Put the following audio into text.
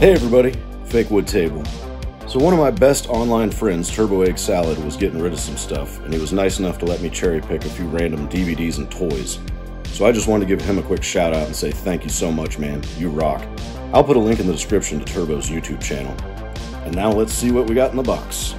Hey everybody, Fakewood Table. So one of my best online friends, Turbo Egg Salad, was getting rid of some stuff, and he was nice enough to let me cherry pick a few random DVDs and toys. So I just wanted to give him a quick shout out and say thank you so much, man, you rock. I'll put a link in the description to Turbo's YouTube channel. And now let's see what we got in the box.